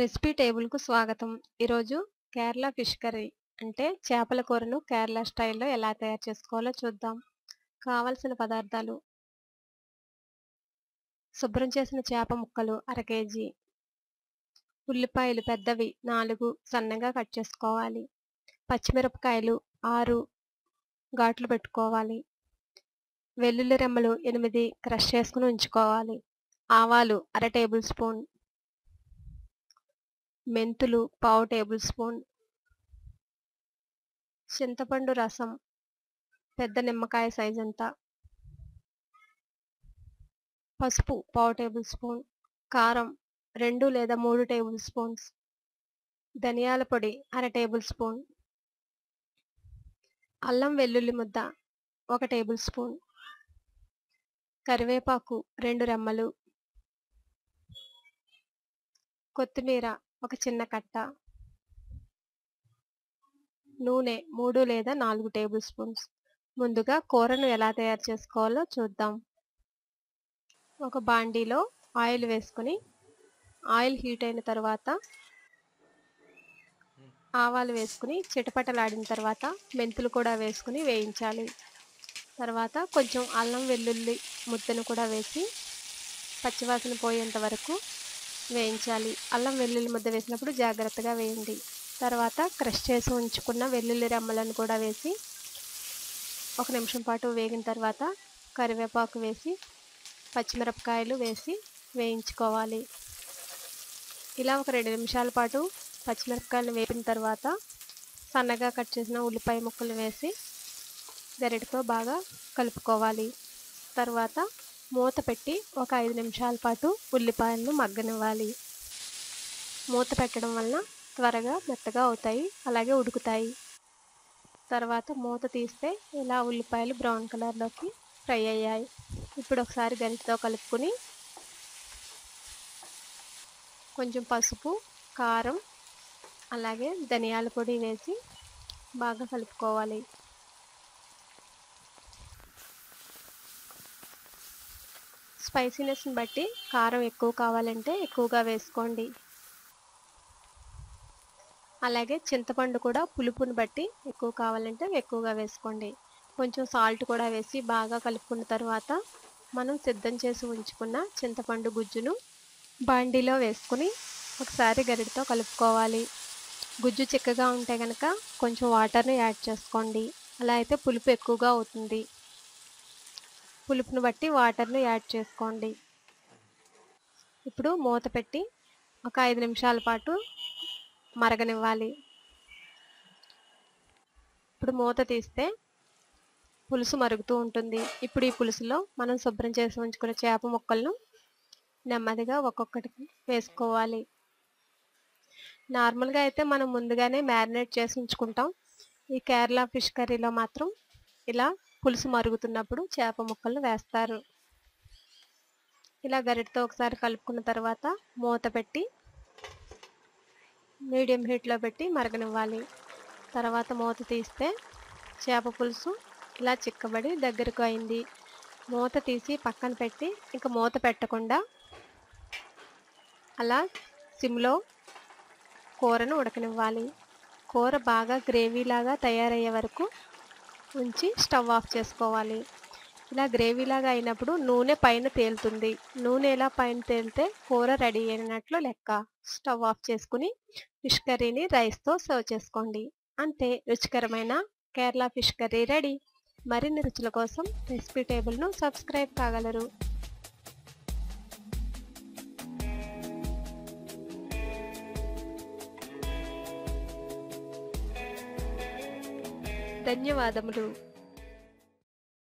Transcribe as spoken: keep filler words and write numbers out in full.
Recipe table కు స్వాగతం. ఈ రోజు కేరళ ఫిష్ కర్రీ అంటే చేపల కూరను కేరళ స్టైల్లో ఎలా తయారు చేసుకోవాలో చూద్దాం. కావాల్సిన పదార్థాలు: శుభ్రం చేసిన చేప ముక్కలు అర కేజీ, ఉల్లిపాయలు పెద్దవి నాలుగు సన్నగా కట్ చేసుకోవాలి, పచ్చిమిరపకాయలు ఆరు ఘాట్లు పెట్టుకోవాలి, వెల్లుల్లి రెమ్మలు ఎనిమిది క్రష్ చేసుకుని ఉంచుకోవాలి, ఆవాలు అర టేబుల్ స్పూన్, మెంతులు పావు టేబుల్ స్పూన్, చింతపండు రసం పెద్ద నిమ్మకాయ సైజ్ అంతా, పసుపు పావు టేబుల్ స్పూన్, కారం రెండు లేదా మూడు టేబుల్ స్పూన్స్, ధనియాల పొడి అర టేబుల్ స్పూన్, అల్లం వెల్లుల్లి ముద్ద ఒక టేబుల్ స్పూన్, కరివేపాకు రెండు రెమ్మలు, కొత్తిమీర ఒక చిన్న కట్ట, నూనె మూడు లేదా నాలుగు టేబుల్ స్పూన్స్. ముందుగా కూరను ఎలా తయారు చేసుకోవాలో చూద్దాం. ఒక బాండీలో ఆయిల్ వేసుకుని ఆయిల్ హీట్ అయిన తర్వాత ఆవాలు వేసుకుని చిటపటలాడిన తర్వాత మెంతులు కూడా వేసుకుని వేయించాలి. తర్వాత కొంచెం అల్లం వెల్లుల్లి ముద్దను కూడా వేసి పచ్చివాసన పోయేంత వరకు వేయించాలి. అల్లం వెల్లుల్లి ముద్ద వేసినప్పుడు జాగ్రత్తగా వేయండి. తర్వాత క్రష్ చేసి ఉంచుకున్న వెల్లుల్లి రెమ్మలను కూడా వేసి ఒక నిమిషం పాటు వేగిన తర్వాత కరివేపాకు వేసి పచ్చిమిరపకాయలు వేసి వేయించుకోవాలి. ఇలా ఒక రెండు నిమిషాల పాటు పచ్చిమిరపకాయలు వేపిన తర్వాత సన్నగా కట్ చేసిన ఉల్లిపాయ ముక్కలు వేసి గరిటెతో బాగా కలుపుకోవాలి. తర్వాత మూత పెట్టి ఒక ఐదు నిమిషాల పాటు ఉల్లిపాయలను మగ్గనివ్వాలి. మూత పెట్టడం వలన త్వరగా మెత్తగా అవుతాయి, అలాగే ఉడుకుతాయి. తర్వాత మూత తీస్తే ఇలా ఉల్లిపాయలు బ్రౌన్ కలర్లోకి ఫ్రై అయ్యాయి. ఇప్పుడు ఒకసారి గరిటెతో కలుపుకుని కొంచెం పసుపు, కారం, అలాగే ధనియాల పొడి వేసి బాగా కలుపుకోవాలి. స్పైసీనెస్ని బట్టి కారం ఎక్కువ కావాలంటే ఎక్కువగా వేసుకోండి. అలాగే చింతపండు కూడా పులుపుని బట్టి ఎక్కువ కావాలంటే ఎక్కువగా వేసుకోండి. కొంచెం సాల్ట్ కూడా వేసి బాగా కలుపుకున్న తర్వాత మనం సిద్ధం చేసి ఉంచుకున్న చింతపండు గుజ్జును బాండీలో వేసుకుని ఒకసారి గరిటెతో కలుపుకోవాలి. గుజ్జు చిక్కగా ఉంటే కనుక కొంచెం వాటర్ని యాడ్ చేసుకోండి, అలా అయితే పులుపు ఎక్కువగా అవుతుంది. పులుపును బట్టి వాటర్ను యాడ్ చేసుకోండి. ఇప్పుడు మూత పెట్టి ఒక ఐదు నిమిషాల పాటు మరగనివ్వాలి. ఇప్పుడు మూత తీస్తే పులుసు మరుగుతూ ఉంటుంది. ఇప్పుడు ఈ పులుసులో మనం శుభ్రం చేసి ఉంచుకున్న చేప ముక్కలను నెమ్మదిగా ఒక్కొక్కటికి వేసుకోవాలి. నార్మల్గా అయితే మనం ముందుగానే మ్యారినేట్ చేసి ఉంచుకుంటాం. ఈ కేరళ ఫిష్ కర్రీలో మాత్రం ఇలా పులుసు మరుగుతున్నప్పుడు చేప ముక్కలు వేస్తారు. ఇలా గరిటతో ఒకసారి కలుపుకున్న తర్వాత మూత పెట్టి మీడియం హీట్లో పెట్టి మరగనివ్వాలి. తర్వాత మూత తీస్తే చేప పులుసు ఇలా చిక్కబడి దగ్గరకు అయింది. మూత తీసి పక్కన పెట్టి ఇంకా మూత పెట్టకుండా అలా సిమ్లో కూరను ఉడకనివ్వాలి. కూర బాగా గ్రేవీలాగా తయారయ్యే వరకు ఉంచి స్టవ్ ఆఫ్ చేసుకోవాలి. ఇలా గ్రేవీలాగా అయినప్పుడు నూనె పైన తేలుతుంది. నూనె ఇలా పైన తేలితే కూర రెడీ అయినట్లు లెక్క. స్టవ్ ఆఫ్ చేసుకుని ఫిష్ కర్రీని రైస్తో సర్వ్ చేసుకోండి. అంతే, రుచికరమైన కేరళ ఫిష్ కర్రీ రెడీ. మరిన్ని రుచుల కోసం రెసిపీ టేబుల్ను సబ్స్క్రైబ్ కాగలరు. ధన్యవాదములు.